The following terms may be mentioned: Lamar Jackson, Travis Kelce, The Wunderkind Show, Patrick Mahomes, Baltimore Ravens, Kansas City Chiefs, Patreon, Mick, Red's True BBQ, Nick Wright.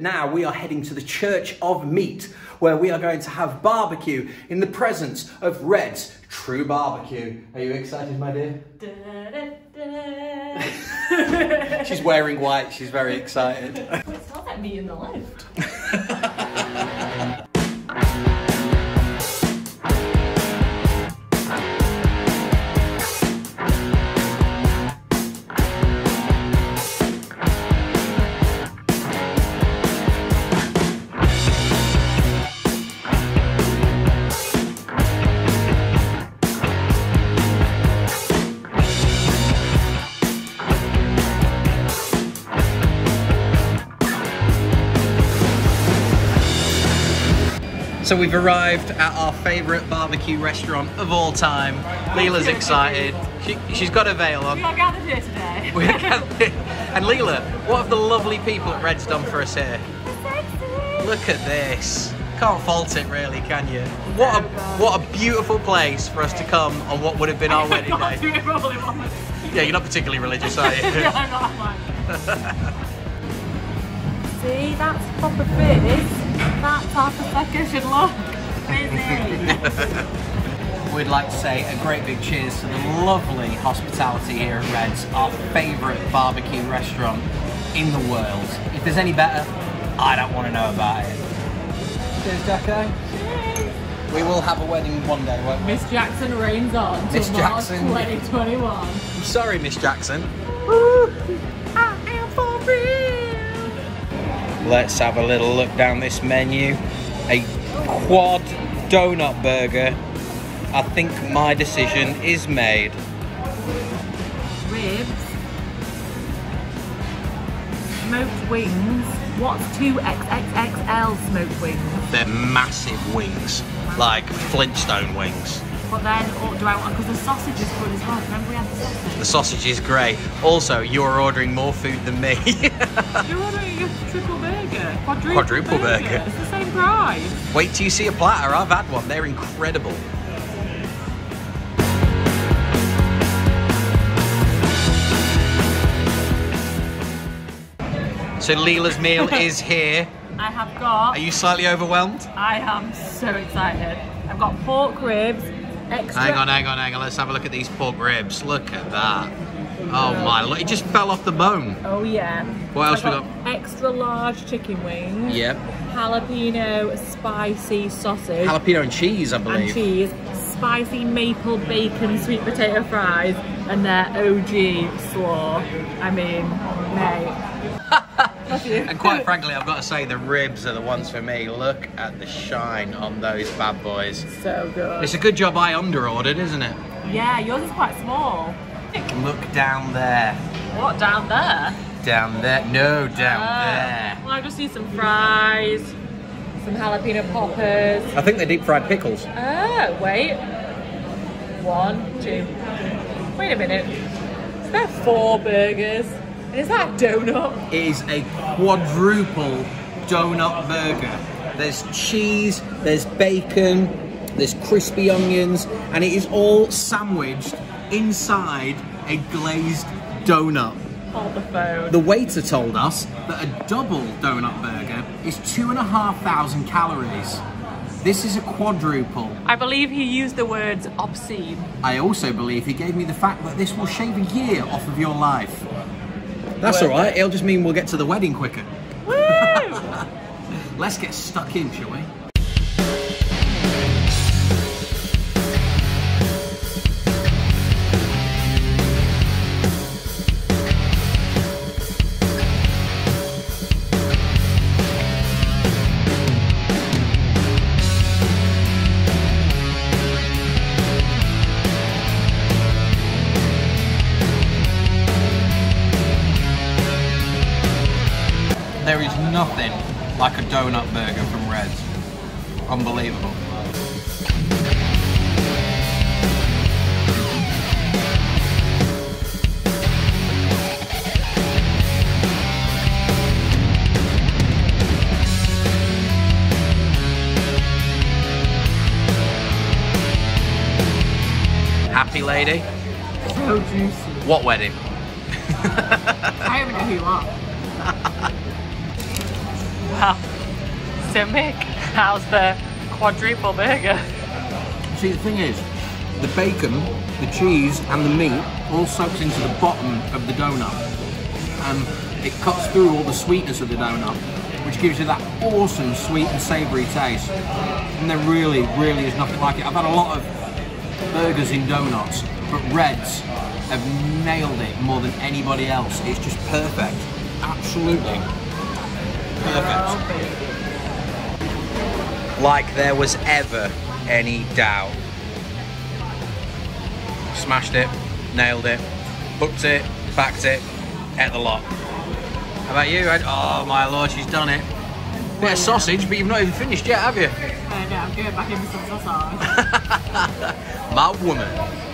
that now we are heading to the Church of Meat, where we are going to have barbecue in the presence of Red's True BBQ. Are you excited, my dear? She's wearing white, she's very excited. Well, it's not that meat in the left. So we've arrived at our favourite barbecue restaurant of all time. Leela's excited. She's got a veil on. We are gathered here today. We are gathered here. And Leela, what have the lovely people at Red's done for us here? Look at this. Can't fault it really, can you? What a beautiful place for us to come on what would have been our wedding day. Yeah, you're not particularly religious, are you? Yeah, I'm not that much. See, that's proper food. That type of fucker should look busy. We'd like to say a great big cheers to the lovely hospitality here at Red's, our favourite barbecue restaurant in the world. If there's any better, I don't want to know about it. Cheers, Jacko. Cheers. We will have a wedding one day, won't we? Miss Jackson reigns on. Miss Jackson. March 2021. I'm sorry, Miss Jackson. Woo! I am for real. Let's have a little look down this menu. A quad donut burger. I think my decision is made. Ribs. Smoked wings. What's 2XXXL smoked wings? They're massive wings, like Flintstone wings. But then, or do I want, because the sausage is good as well, remember we had the sausage? The sausage is great. Also, you're ordering more food than me. You're ordering a triple burger, quadruple burger. It's the same price. Wait till you see a platter, I've had one, they're incredible. So Leela's meal is here. I have got... Are you slightly overwhelmed? I am so excited. I've got pork ribs. Extra. Hang on, let's have a look at these pork ribs. Look at that. Oh my, look, it just fell off the bone. Oh yeah. What else we got? Extra large chicken wings. Yep. Jalapeno spicy sausage. Jalapeno and cheese, I believe. And cheese. Spicy maple bacon sweet potato fries. And their OG slaw. I mean, mate. And quite frankly, I've got to say the ribs are the ones for me. Look at the shine on those bad boys. So good. It's a good job I under-ordered, isn't it? Yeah, yours is quite small. Look down there. What, down there? Down there. No, down there. Well, I just need some fries, some jalapeno poppers. I think they're deep-fried pickles. Oh, wait. One, two. Wait a minute. Is there four burgers? Is that a donut? It is a quadruple donut burger. There's cheese, there's bacon, there's crispy onions, and it is all sandwiched inside a glazed donut. Hold the phone. The waiter told us that a double donut burger is 2,500 calories. This is a quadruple. I believe he used the words obscene. I also believe he gave me the fact that this will shave a year off of your life. That's alright, it'll just mean we'll get to the wedding quicker. Woo! Let's get stuck in, shall we? There is nothing like a donut burger from Red's. Unbelievable. Happy lady. So juicy. What wedding? I don't even know who you are. So Mick, how's the quadruple burger? See, the thing is, the bacon, the cheese and the meat all soaks into the bottom of the donut, and it cuts through all the sweetness of the donut, which gives you that awesome sweet and savoury taste. And there really, really is nothing like it. I've had a lot of burgers in donuts, but Red's have nailed it more than anybody else. It's just perfect. Absolutely perfect. Like there was ever any doubt. Smashed it, nailed it, booked it, backed it, ate the lot. How about you, Ed? Oh my lord, she's done it. Bit of sausage, but you've not even finished yet, have you? No, I'm going back in with some sausage. My woman.